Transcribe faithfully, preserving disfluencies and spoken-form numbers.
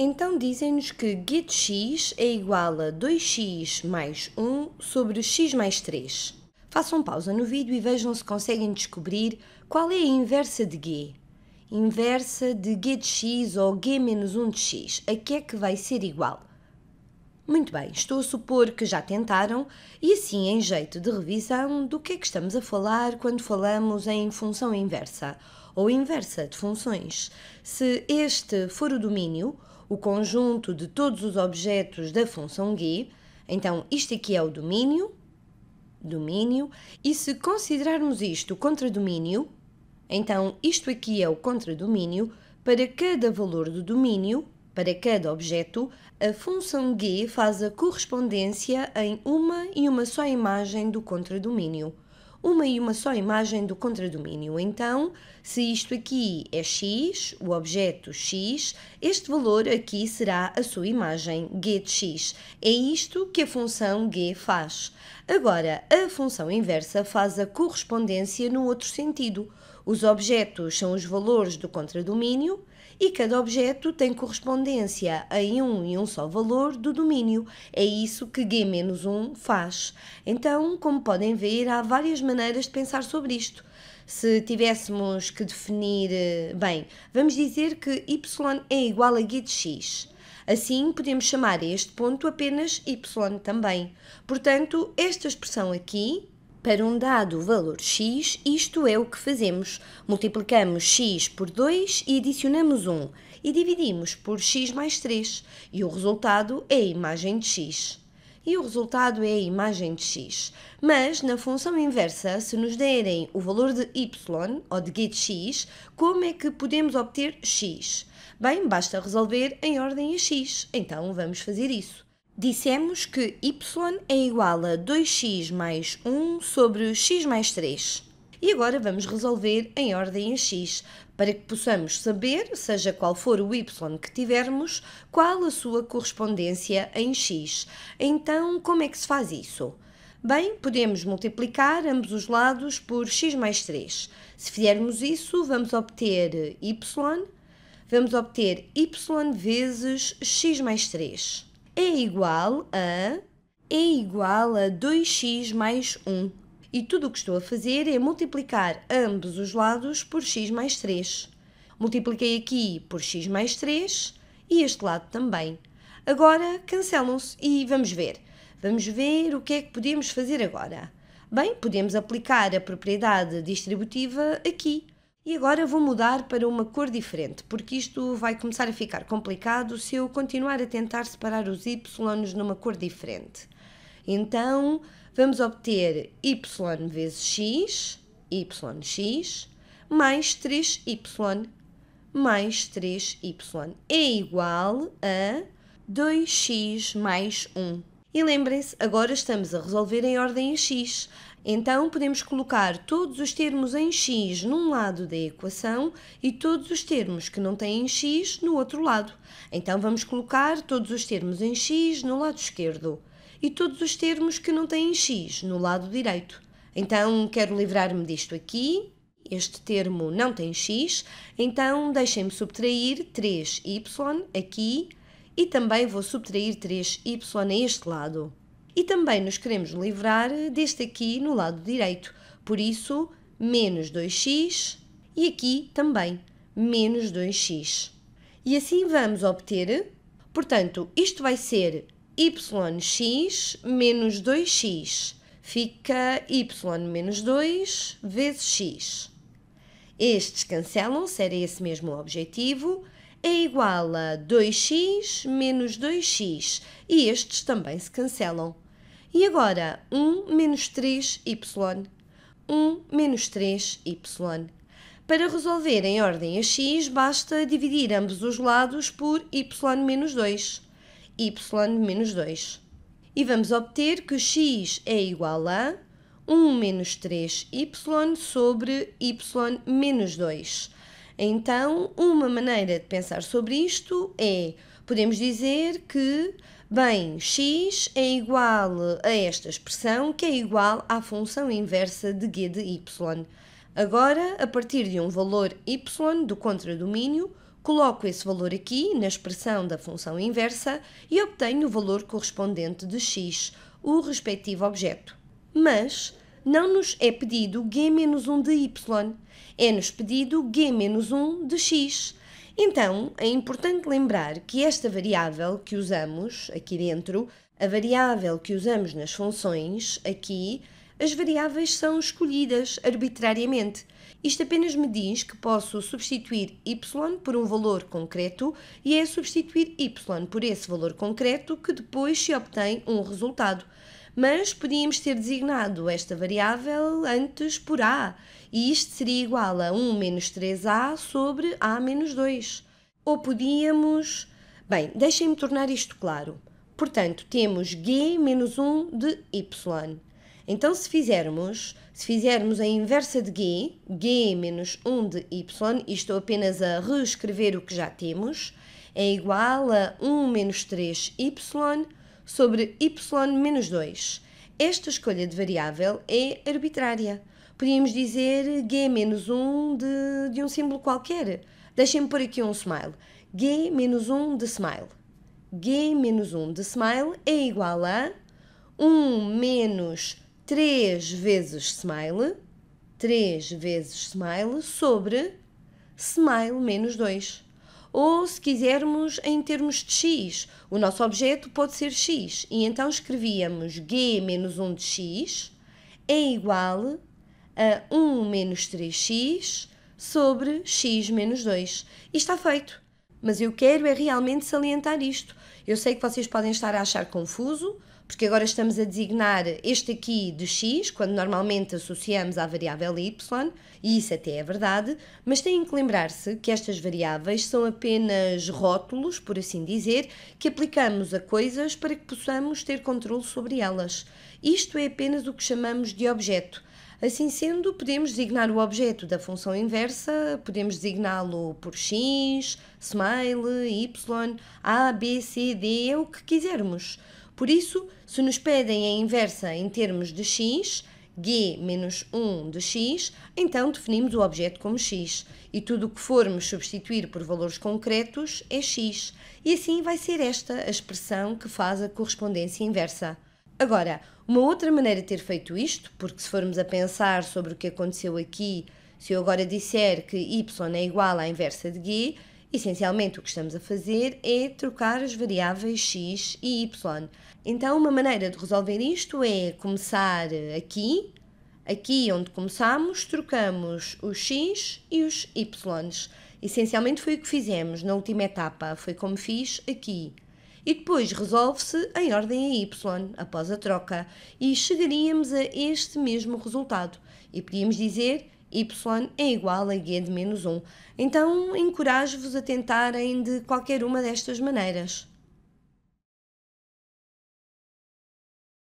Então dizem-nos que getx é igual a dois x mais um sobre x mais três. Façam pausa no vídeo e vejam se conseguem descobrir qual é a inversa de g. Inversa de g de x ou g menos um de x, a que é que vai ser igual? Muito bem, estou a supor que já tentaram e assim, em jeito de revisão, do que é que estamos a falar quando falamos em função inversa ou inversa de funções. Se este for o domínio, o conjunto de todos os objetos da função g, então isto aqui é o domínio, domínio, e se considerarmos isto contradomínio, então isto aqui é o contradomínio. Para cada valor do domínio, para cada objeto, a função g faz a correspondência em uma e uma só imagem do contradomínio. Uma e uma só imagem do contradomínio. Então, se isto aqui é x, o objeto x, este valor aqui será a sua imagem, g de x. É isto que a função g faz. Agora, a função inversa faz a correspondência no outro sentido. Os objetos são os valores do contradomínio e cada objeto tem correspondência em um e um só valor do domínio. É isso que g menos um faz. Então, como podem ver, há várias maneiras de pensar sobre isto. Se tivéssemos que definir, bem, vamos dizer que y é igual a g de x. Assim, podemos chamar a este ponto apenas y também. Portanto, esta expressão aqui, para um dado valor x, isto é o que fazemos. Multiplicamos x por dois e adicionamos um. E dividimos por x mais três. E o resultado é a imagem de x. E o resultado é a imagem de x. Mas, na função inversa, se nos derem o valor de y, ou de g de x, como é que podemos obter x? Bem, basta resolver em ordem a x. Então, vamos fazer isso. Dissemos que y é igual a dois x mais um sobre x mais três. E agora vamos resolver em ordem a x, para que possamos saber, seja qual for o y que tivermos, qual a sua correspondência em x. Então, como é que se faz isso? Bem, podemos multiplicar ambos os lados por x mais três. Se fizermos isso, vamos obter y, vamos obter y vezes x mais três. É igual a, é igual a dois x mais um. E tudo o que estou a fazer é multiplicar ambos os lados por x mais três. Multipliquei aqui por x mais três e este lado também. Agora cancelam-se e vamos ver. Vamos ver o que é que podemos fazer agora. Bem, podemos aplicar a propriedade distributiva aqui. E agora vou mudar para uma cor diferente, porque isto vai começar a ficar complicado se eu continuar a tentar separar os y numa cor diferente. Então, vamos obter y vezes x, yx, mais três y, mais três y, é igual a dois x mais um. E lembrem-se, agora estamos a resolver em ordem a x. Então, podemos colocar todos os termos em x num lado da equação e todos os termos que não têm x no outro lado. Então, vamos colocar todos os termos em x no lado esquerdo e todos os termos que não têm x no lado direito. Então, quero livrar-me disto aqui. Este termo não tem x. Então, deixem-me subtrair três y aqui e também vou subtrair três y a este lado. E também nos queremos livrar deste aqui no lado direito. Por isso, menos dois x e aqui também, menos dois x. E assim vamos obter, portanto, isto vai ser yx menos dois x. Fica y menos dois vezes x. Estes cancelam-se, era esse mesmo o objetivo. É igual a dois x menos dois x. E estes também se cancelam. E agora, um menos três y, um menos três y. Para resolver em ordem a x, basta dividir ambos os lados por y menos dois, y menos dois. E vamos obter que x é igual a um menos três y sobre y menos dois. Então, uma maneira de pensar sobre isto é, podemos dizer que, bem, x é igual a esta expressão, que é igual à função inversa de g de y. Agora, a partir de um valor y do contradomínio, Coloco esse valor aqui na expressão da função inversa e obtenho o valor correspondente de x, o respectivo objeto. Mas não nos é pedido g menos um de y, é-nos pedido g menos um de x. Então, é importante lembrar que esta variável que usamos aqui dentro, a variável que usamos nas funções, aqui, as variáveis são escolhidas arbitrariamente. Isto apenas me diz que posso substituir y por um valor concreto e é substituir y por esse valor concreto que depois se obtém um resultado. Mas podíamos ter designado esta variável antes por a, e isto seria igual a um menos três a sobre a menos dois. Ou podíamos... Bem, deixem-me tornar isto claro. Portanto, temos g menos um de y. Então, se fizermos, se fizermos a inversa de g, g menos um de y, e estou apenas a reescrever o que já temos, é igual a um menos três y sobre y menos dois. Esta escolha de variável é arbitrária. Podíamos dizer g menos um de, de um símbolo qualquer. Deixem-me pôr aqui um smile. g menos um de smile. g menos um de smile é igual a um menos três vezes smile, três vezes smile, sobre smile menos dois. Ou, se quisermos, em termos de x, o nosso objeto pode ser x, e então escrevíamos g menos um de x é igual a um menos três x sobre x menos dois. E está feito. Mas eu quero é realmente salientar isto. Eu sei que vocês podem estar a achar confuso, porque agora estamos a designar este aqui de x, quando normalmente associamos à variável y, e isso até é verdade, mas têm que lembrar-se que estas variáveis são apenas rótulos, por assim dizer, que aplicamos a coisas para que possamos ter controle sobre elas. Isto é apenas o que chamamos de objeto. Assim sendo, podemos designar o objeto da função inversa, podemos designá-lo por x, smile, y, a, b, c, d, é o que quisermos. Por isso, se nos pedem a inversa em termos de x, g menos um de x, então definimos o objeto como x. E tudo o que formos substituir por valores concretos é x. E assim vai ser esta a expressão que faz a correspondência inversa. Agora, uma outra maneira de ter feito isto, porque se formos a pensar sobre o que aconteceu aqui, se eu agora disser que y é igual à inversa de g, essencialmente o que estamos a fazer é trocar as variáveis x e y. Então, uma maneira de resolver isto é começar aqui, aqui onde começamos, trocamos os x e os y. Essencialmente foi o que fizemos na última etapa, foi como fiz aqui. E depois resolve-se em ordem a y, após a troca, e chegaríamos a este mesmo resultado. E podíamos dizer... y é igual a g de menos um. Então, encorajo-vos a tentarem de qualquer uma destas maneiras.